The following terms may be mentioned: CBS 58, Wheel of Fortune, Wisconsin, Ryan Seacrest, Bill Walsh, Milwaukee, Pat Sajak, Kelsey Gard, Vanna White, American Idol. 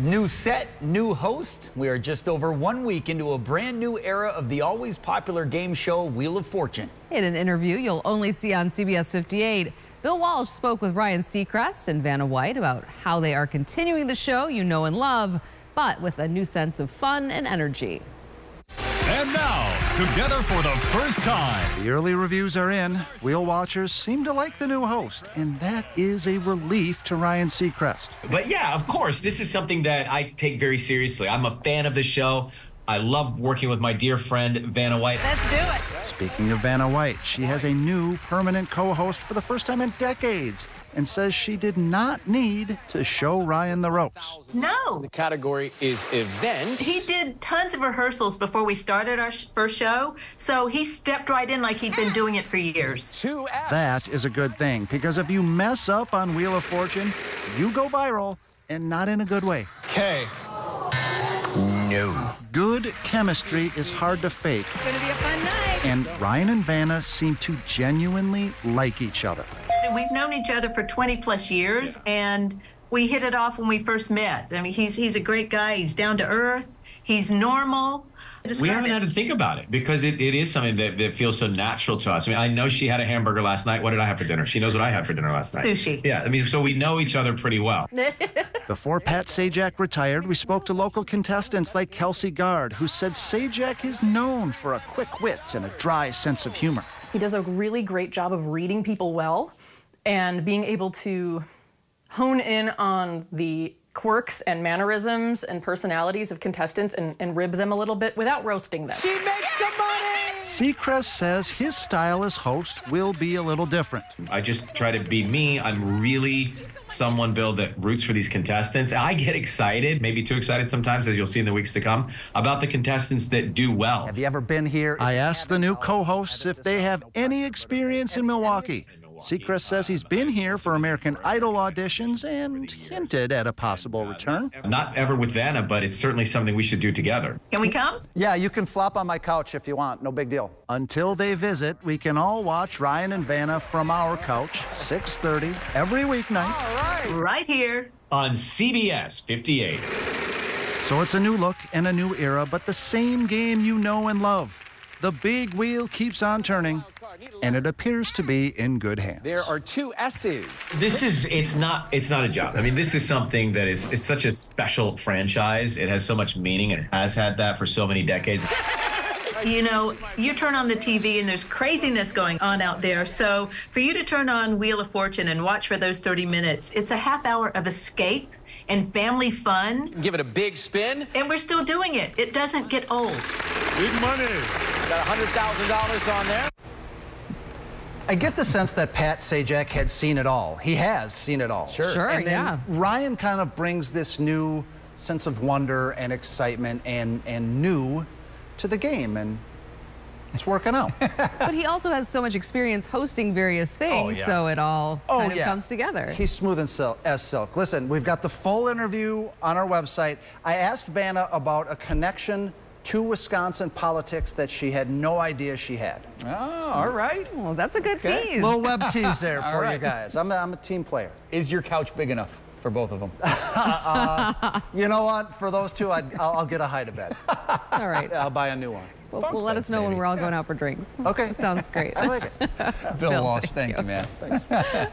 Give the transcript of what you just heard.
New set, new host. We are just over 1 week into a brand new era of the always popular game show Wheel of Fortune. In an interview you'll only see on CBS 58, Bill Walsh spoke with Ryan Seacrest and Vanna White about how they are continuing the show you know and love, but with a new sense of fun and energy. And now, together for the first time. The early reviews are in. Wheel watchers seem to like the new host, and that is a relief to Ryan Seacrest. But yeah, of course, this is something that I take very seriously. I'm a fan of the show. I love working with my dear friend, Vanna White. Let's do it. Speaking of Vanna White, she has a new permanent co-host for the first time in decades and says she did not need to show Ryan the ropes. No. The category is event. He did tons of rehearsals before we started our first show, so he stepped right in like he'd been doing it for years. That is a good thing, because if you mess up on Wheel of Fortune, you go viral, and not in a good way. Okay. No. Good chemistry is hard to fake. It's going to be a fun night. And Ryan and Vanna seem to genuinely like each other. We've known each other for 20-plus years, and we hit it off when we first met. I mean, he's a great guy. He's down to earth. He's normal. We haven't had to think about it because it is something that feels so natural to us. I mean, I know she had a hamburger last night. What did I have for dinner? She knows what I had for dinner last night. Sushi. Yeah, I mean, so we know each other pretty well. Before Pat Sajak retired, we spoke to local contestants like Kelsey Gard, who said Sajak is known for a quick wit and a dry sense of humor. He does a really great job of reading people well and being able to hone in on the quirks and mannerisms and personalities of contestants and rib them a little bit without roasting them. She makes some money! Seacrest says his style as host will be a little different. I just try to be me. I'm really someone, Bill, that roots for these contestants. I get excited, maybe too excited sometimes, as you'll see in the weeks to come, about the contestants that do well. Have you ever been here? I asked the new co-hosts if they have any experience in Milwaukee. Seacrest says he's been here for American Idol auditions and hinted at a possible return. Not ever with Vanna, but it's certainly something we should do together. Can we come? Yeah, you can flop on my couch if you want. No big deal. Until they visit, we can all watch Ryan and Vanna from our couch, 6:30 every weeknight. All right. Right here on CBS 58. So it's a new look and a new era, but the same game you know and love. The big wheel keeps on turning, and it appears to be in good hands. There are two S's. It's not a job. I mean, this is something that is, it's such a special franchise. It has so much meaning and has had that for so many decades. You know, you turn on the TV and there's craziness going on out there. So for you to turn on Wheel of Fortune and watch for those 30 minutes, it's a half hour of escape and family fun. Give it a big spin. And we're still doing it. It doesn't get old. Big money. Got $100,000 on there. I get the sense that Pat Sajak had seen it all. He has seen it all. Sure, and then Ryan kind of brings this new sense of wonder and excitement and new to the game, and it's working out. But he also has so much experience hosting various things, so it all kind of comes together. He's smooth as silk. Listen, we've got the full interview on our website. I asked Vanna about a connection to Wisconsin politics that she had no idea she had. Oh, all right. Well, that's a good tease. Little web tease there for you guys. I'm a team player. Is your couch big enough for both of them? You know what? For those two, I'll get a hide to bed. All right. I'll buy a new one. Well, let us know when we're all going out for drinks. Okay. That sounds great. I like it. Bill Walsh, thank you, man. Thanks.